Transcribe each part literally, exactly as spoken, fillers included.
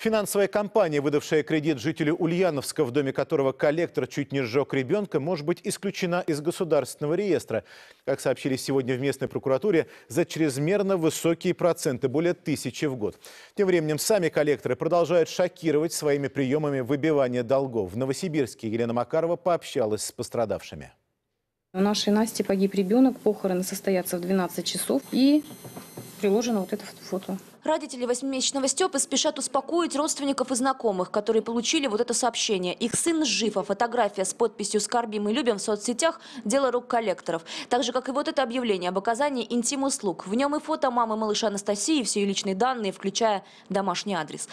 Финансовая компания, выдавшая кредит жителю Ульяновска, в доме которого коллектор чуть не сжег ребенка, может быть исключена из государственного реестра. Как сообщили сегодня в местной прокуратуре, за чрезмерно высокие проценты, более тысячи в год. Тем временем сами коллекторы продолжают шокировать своими приемами выбивания долгов. В Новосибирске Елена Макарова пообщалась с пострадавшими. У нашей Насти погиб ребенок, похороны состоятся в двенадцать часов и приложено вот это фото. Родители восьмимесячного Степы спешат успокоить родственников и знакомых, которые получили вот это сообщение. Их сын жив, а фотография с подписью «Скорбим и любим» в соцсетях – дело рук коллекторов. Так же, как и вот это объявление об оказании интим-услуг. В нем и фото мамы малыша Анастасии, все ее личные данные, включая домашний адрес.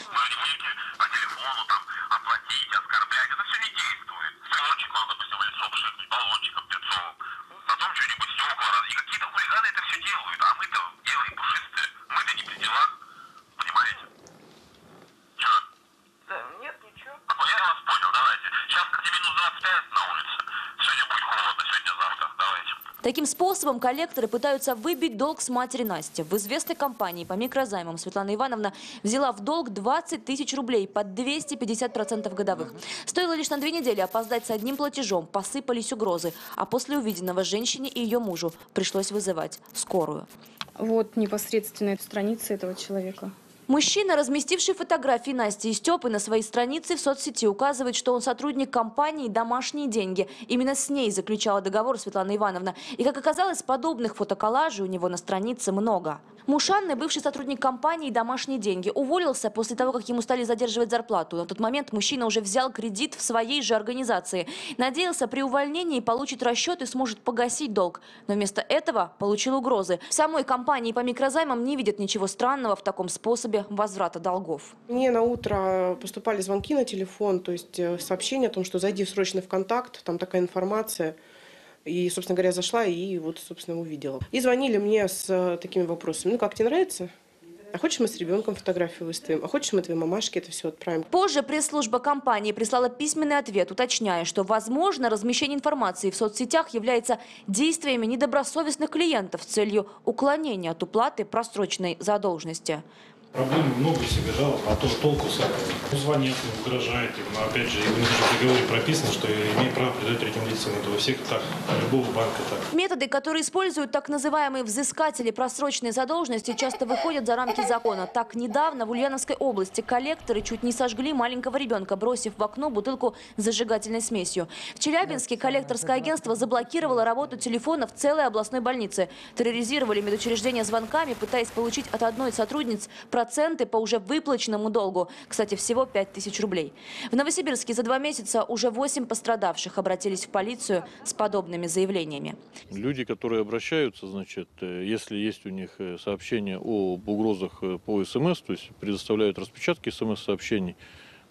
Таким способом коллекторы пытаются выбить долг с матери Насти. В известной компании по микрозаймам Светлана Ивановна взяла в долг двадцать тысяч рублей под двести пятьдесят процентов годовых. Стоило лишь на две недели опоздать с одним платежом, посыпались угрозы. А после увиденного женщине и ее мужу пришлось вызывать скорую. Вот непосредственно страница этого человека. Мужчина, разместивший фотографии Насти и Степы на своей странице в соцсети, указывает, что он сотрудник компании «Домашние деньги». Именно с ней заключала договор Светлана Ивановна. И, как оказалось, подобных фотоколлажей у него на странице много. Муж Анны, бывший сотрудник компании «Домашние деньги», уволился после того, как ему стали задерживать зарплату. На тот момент мужчина уже взял кредит в своей же организации. Надеялся, при увольнении получит расчет и сможет погасить долг. Но вместо этого получил угрозы. В самой компании по микрозаймам не видят ничего странного в таком способе возврата долгов. Мне на утро поступали звонки на телефон, то есть сообщение о том, что зайди срочно в «ВКонтакт», там такая информация. И, собственно говоря, зашла и вот, собственно, увидела. И звонили мне с такими вопросами. Ну, как тебе нравится? А хочешь, мы с ребенком фотографию выставим? А хочешь, мы твоей мамашке это все отправим? Позже пресс-служба компании прислала письменный ответ, уточняя, что, возможно, размещение информации в соцсетях является действиями недобросовестных клиентов с целью уклонения от уплаты просроченной задолженности. Проблем много себе жалоб, а то же толку с этого. Звонят, угрожает. Но, опять же, в нашем договоре прописано, что имеет право придать третьим лицам. Это у всех так, у любого банка так. Методы, которые используют так называемые взыскатели просроченной задолженности, часто выходят за рамки закона. Так, недавно в Ульяновской области коллекторы чуть не сожгли маленького ребенка, бросив в окно бутылку с зажигательной смесью. В Челябинске коллекторское агентство заблокировало работу телефонов целой областной больницы. Терроризировали медучреждения звонками, пытаясь получить от одной из сотрудниц проценты по уже выплаченному долгу. Кстати, всего пять тысяч рублей. В Новосибирске за два месяца уже восемь пострадавших обратились в полицию с подобными заявлениями. Люди, которые обращаются, значит, если есть у них сообщение об угрозах по СМС, то есть предоставляют распечатки СМС-сообщений,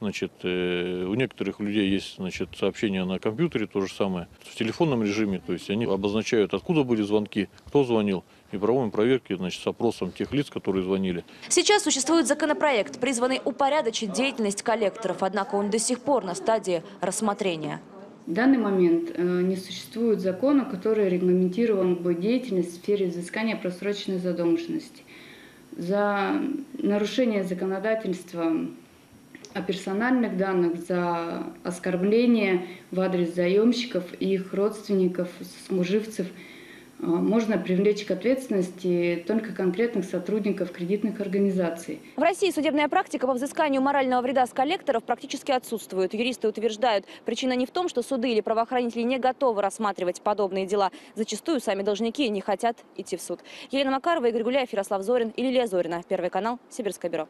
значит, у некоторых людей есть, значит, сообщения на компьютере, то же самое, в телефонном режиме, то есть они обозначают, откуда были звонки, кто звонил. И проводим проверки, значит, с опросом тех лиц, которые звонили. Сейчас существует законопроект, призванный упорядочить деятельность коллекторов, однако он до сих пор на стадии рассмотрения. В данный момент не существует закона, который регламентировал бы деятельность в сфере взыскания просроченной задолженности. За нарушение законодательства о персональных данных, за оскорбление в адрес заемщиков и их родственников, сослуживцев можно привлечь к ответственности только конкретных сотрудников кредитных организаций. В России судебная практика по взысканию морального вреда с коллекторов практически отсутствует. Юристы утверждают, причина не в том, что суды или правоохранители не готовы рассматривать подобные дела. Зачастую сами должники не хотят идти в суд. Елена Макарова, Игорь Гуля, Фирослав Зорин и Лилия Зорина. Первый канал, Сибирское бюро.